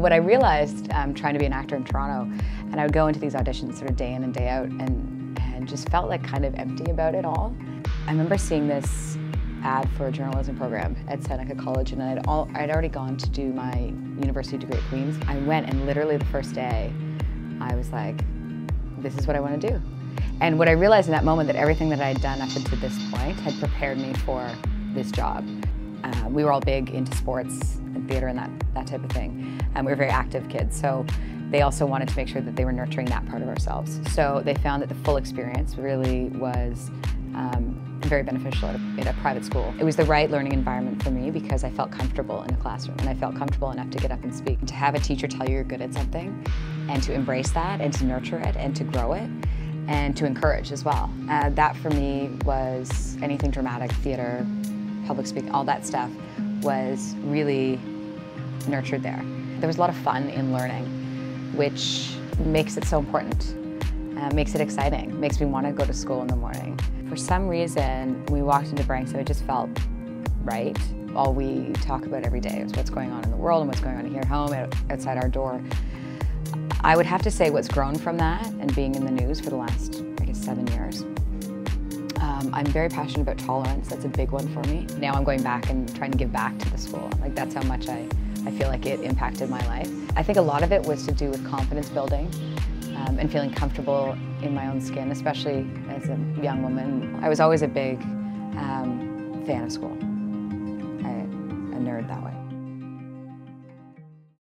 what I realized trying to be an actor in Toronto, and I would go into these auditions sort of day in and day out and just felt like kind of empty about it all. I remember seeing this ad for a journalism program at Seneca College, and I'd already gone to do my university degree at Queen's. I went, and literally the first day, I was like, this is what I want to do. And what I realized in that moment, that everything that I had done up until this point had prepared me for this job. We were all big into sports and theater and that type of thing. We were very active kids, so they also wanted to make sure that they were nurturing that part of ourselves. So they found that the full experience really was very beneficial at a private school. It was the right learning environment for me because I felt comfortable in the classroom, and I felt comfortable enough to get up and speak. To have a teacher tell you you're good at something, and to embrace that, and to nurture it, and to grow it, and to encourage as well. That for me was anything dramatic, theater, public speaking, all that stuff was really nurtured there. There was a lot of fun in learning, which makes it so important. Makes it exciting, makes me want to go to school in the morning. For some reason, when we walked into Branksome, it just felt right. All we talk about every day is what's going on in the world and what's going on here at home, outside our door. I would have to say what's grown from that and being in the news for the last, I guess, 7 years. I'm very passionate about tolerance. That's a big one for me. Now I'm going back and trying to give back to the school. Like, that's how much I feel like it impacted my life. I think a lot of it was to do with confidence building. And feeling comfortable in my own skin, especially as a young woman. I was always a big fan of school, a nerd that way.